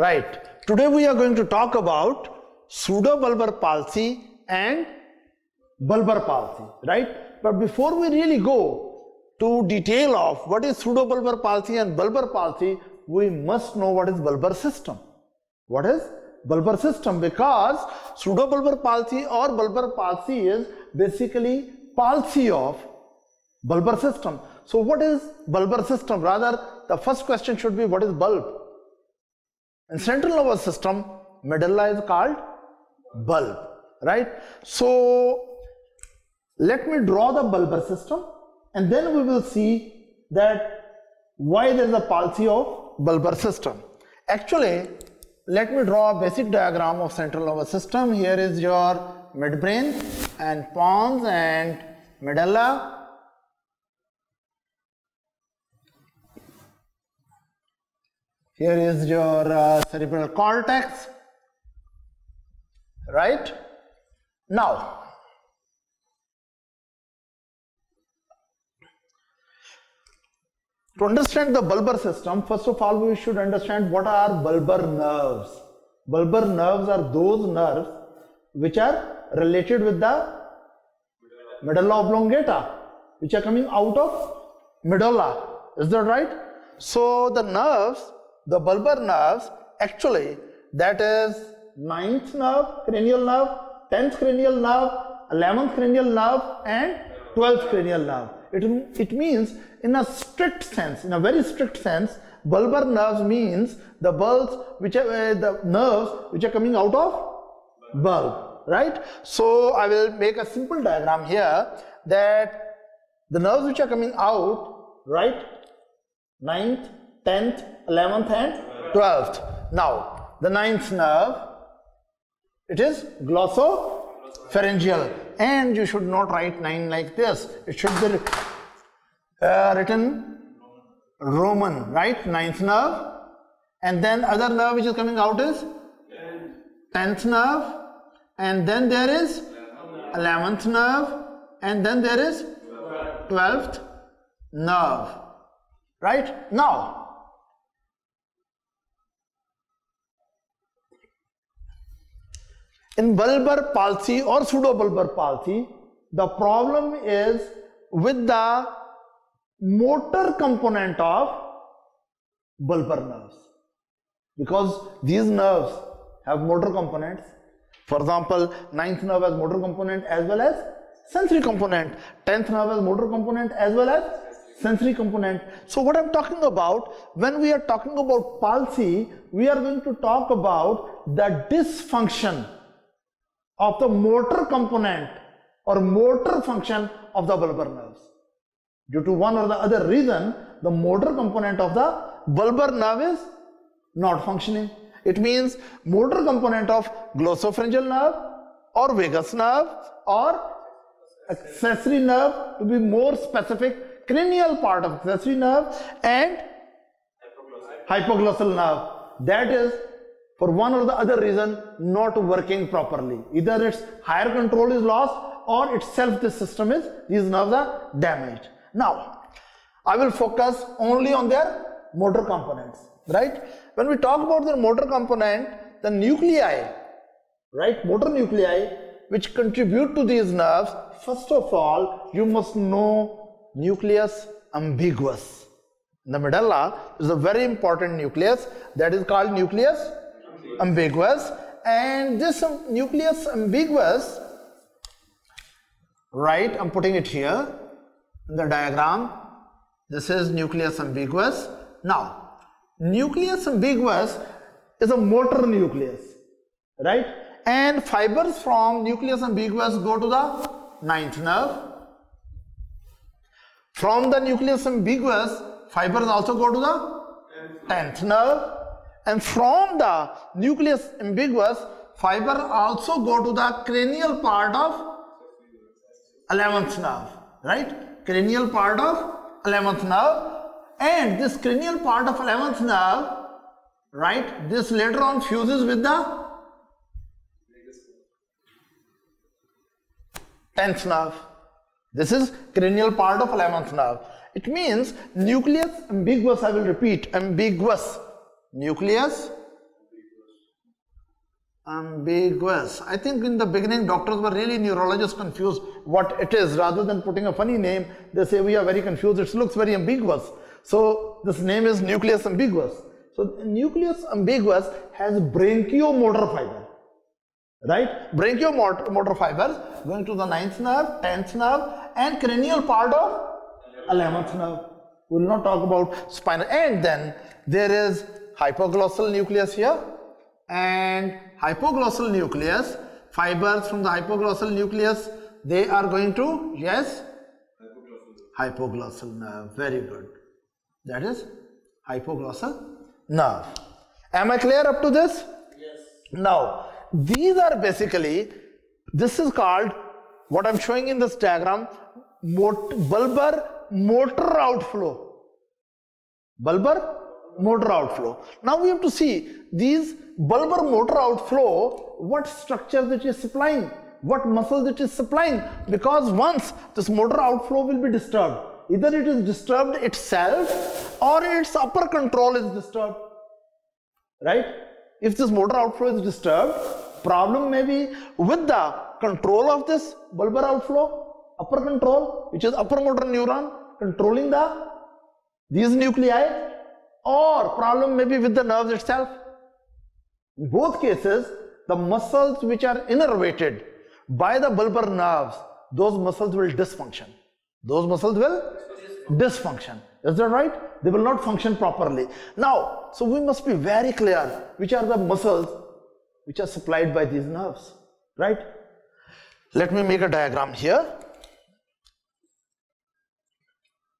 Right. Today we are going to talk about pseudobulbar palsy and bulbar palsy, right? But before we really go to detail of what is pseudobulbar palsy and bulbar palsy, we must know what is bulbar system. What is bulbar system? Because pseudobulbar palsy or bulbar palsy is basically palsy of bulbar system. So what is bulbar system? Rather, the first question should be what is bulb? In central nervous system, medulla is called bulb, right? So let me draw the bulbar system and then we will see that why there is a palsy of bulbar system. Actually, let me draw a basic diagram of central nervous system. Here is your midbrain and pons and medulla. Here is your cerebral cortex, right? Now, to understand the bulbar system, first of all, we should understand what are bulbar nerves. Bulbar nerves are those nerves which are related with the medulla oblongata, which are coming out of medulla. Is that right? So the nerves, the bulbar nerves, actually that is 9th nerve, cranial nerve, 10th cranial nerve, 11th cranial nerve and 12th cranial nerve. It means in a strict sense, in a very strict sense, bulbar nerves means the bulbs which are the nerves which are coming out of bulb, right? So I will make a simple diagram here that the nerves which are coming out, right, 9th, 10th, 11th and 12th. Now, the 9th nerve, it is glossopharyngeal, and you should not write 9 like this, it should be written Roman, right? 9th nerve, and then other nerve which is coming out is 10th nerve, and then there is 11th nerve, and then there is 12th nerve, right? Now, in bulbar palsy or pseudobulbar palsy, the problem is with the motor component of bulbar nerves, because these nerves have motor components. For example, 9th nerve has motor component as well as sensory component, 10th nerve has motor component as well as sensory component. So what I'm talking about, when we are talking about palsy, we are going to talk about the dysfunction of the motor component or motor function of the bulbar nerves. Due to one or the other reason, the motor component of the bulbar nerve is not functioning. It means motor component of glossopharyngeal nerve or vagus nerve or accessory nerve, to be more specific, cranial part of accessory nerve and hypoglossal nerve, that is for one or the other reason not working properly. Either its higher control is lost or itself this system is, these nerves are damaged. Now, I will focus only on their motor components, right? When we talk about their motor component, the nuclei, right, motor nuclei which contribute to these nerves, first of all, you must know nucleus ambiguus. In the medulla is a very important nucleus that is called nucleus ambiguous, and this nucleus ambiguous, right, I'm putting it here in the diagram. This is nucleus ambiguous. Now, nucleus ambiguous is a motor nucleus, right, and fibers from nucleus ambiguous go to the 9th nerve. From the nucleus ambiguous, fibers also go to the 10th nerve. And from the nucleus ambiguous, fiber also go to the cranial part of 11th nerve, right? Cranial part of 11th nerve, and this cranial part of 11th nerve, right, this later on fuses with the 10th nerve. This is cranial part of 11th nerve. It means nucleus ambiguous, I will repeat, ambiguous. Nucleus ambiguous. I think in the beginning doctors were really neurologists confused what it is. Rather than putting a funny name, they say we are very confused, it looks very ambiguous. So this name is nucleus ambiguus. So nucleus ambiguus has branchiomotor fiber, right? Branchiomotor fibers going to the 9th nerve, 10th nerve and cranial part of 11th nerve. We will not talk about spinal. And then there is hypoglossal nucleus here, and hypoglossal nucleus, fibers from the hypoglossal nucleus, they are going to, yes, hypoglossal nerve. Very good. That is hypoglossal nerve. Am I clear up to this? Yes. Now, these are basically, this is called, what I'm showing in this diagram, bulbar motor outflow. Bulbar motor outflow. Now we have to see these bulbar motor outflow, what structures it is supplying, what muscles it is supplying, because once this motor outflow will be disturbed, either it is disturbed itself or its upper control is disturbed, right? If this motor outflow is disturbed, problem may be with the control of this bulbar outflow, upper control, which is upper motor neuron controlling these nuclei, or problem may be with the nerves itself. In both cases, the muscles which are innervated by the bulbar nerves, those muscles will dysfunction. Those muscles will dysfunction. Is that right? They will not function properly. Now, so we must be very clear which are the muscles which are supplied by these nerves, right? Let me make a diagram here.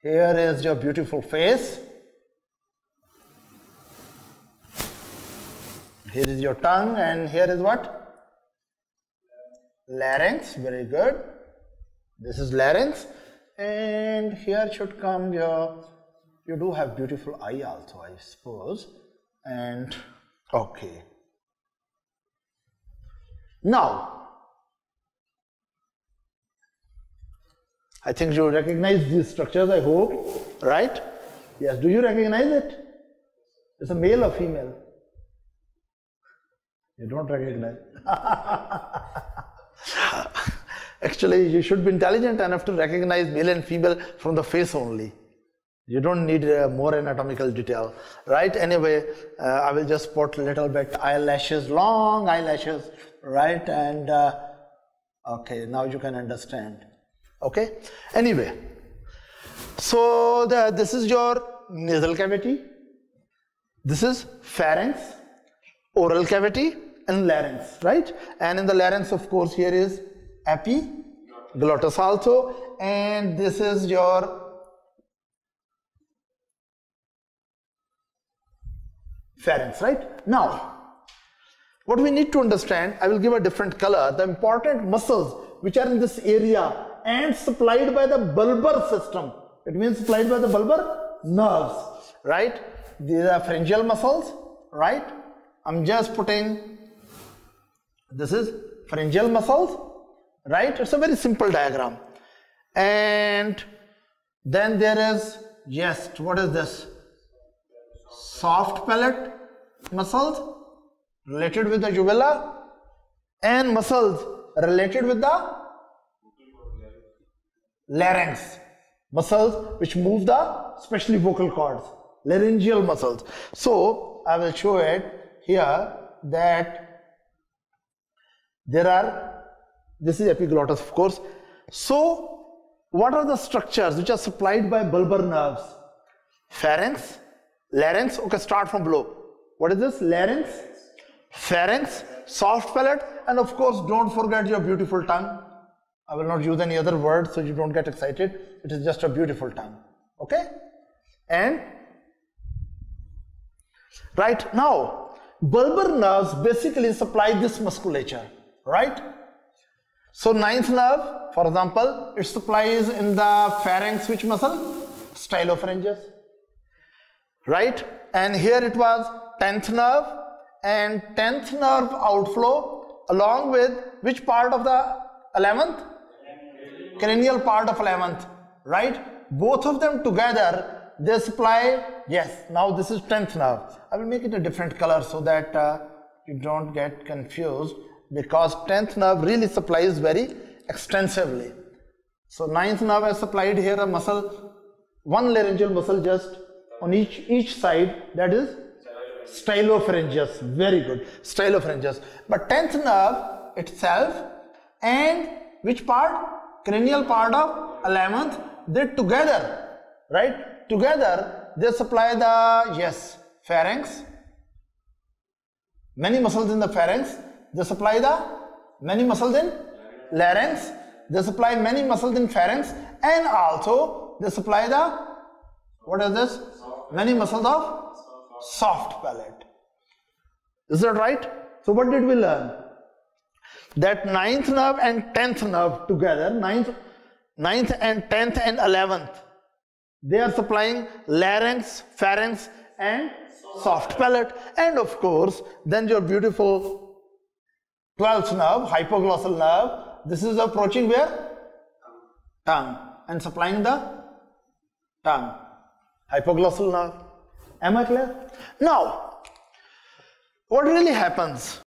Here is your beautiful face. Here is your tongue, and here is what? Larynx. Very good. This is larynx, and here should come your, you do have beautiful eye also, I suppose, and okay. Now, I think you recognize these structures, I hope, right? Yes, do you recognize it? It's a male or female? You don't recognize. Actually, you should be intelligent enough to recognize male and female from the face only. You don't need more anatomical detail, right? Anyway, I will just put a little bit eyelashes, long eyelashes, right? And okay, now you can understand. Okay, anyway, so this is your nasal cavity, this is pharynx, oral cavity and larynx, right? And in the larynx, of course, here is epiglottis also, and this is your pharynx, right? Now, what we need to understand, I will give a different color, the important muscles which are in this area and supplied by the bulbar system. It means supplied by the bulbar nerves, right? These are pharyngeal muscles, right? I'm just putting, this is pharyngeal muscles, right? It's a very simple diagram. And then there is, yes, what is this? Soft palate muscles related with the uvula, and muscles related with the larynx, muscles which move the especially vocal cords, laryngeal muscles. So I will show it here that there are, this is epiglottis, of course. So what are the structures which are supplied by bulbar nerves? Pharynx, larynx. Okay, start from below. What is this? Larynx, pharynx, soft palate, and of course don't forget your beautiful tongue. I will not use any other word so you don't get excited. It is just a beautiful tongue. Okay? And right now, bulbar nerves basically supply this musculature, right? So 9th nerve, for example, it supplies in the pharynx which muscle? Stylopharyngeus, right? And here it was 10th nerve, and 10th nerve outflow along with which part of the 11th? Cranial part of 11th, right? Both of them together, they supply, yes, now this is 10th nerve. I will make it a different color so that you don't get confused, because 10th nerve really supplies very extensively. So 9th nerve has supplied here a muscle, one laryngeal muscle just on each side, that is stylopharyngeus. Very good, stylopharyngeus. But 10th nerve itself and which part? Cranial part of 11th, they together, right? Together they supply the, yes, pharynx, many muscles in the pharynx, they supply the many muscles in larynx, they supply many muscles in pharynx, and also they supply the, what is this, many muscles of soft palate. Is that right? So what did we learn? That 9th nerve and 10th nerve together, 9th and 10th and 11th, they are supplying larynx, pharynx and soft palate, and of course then your beautiful 12th nerve, hypoglossal nerve, this is approaching where? Tongue, and supplying the tongue, hypoglossal nerve. Am I clear? Now, what really happens?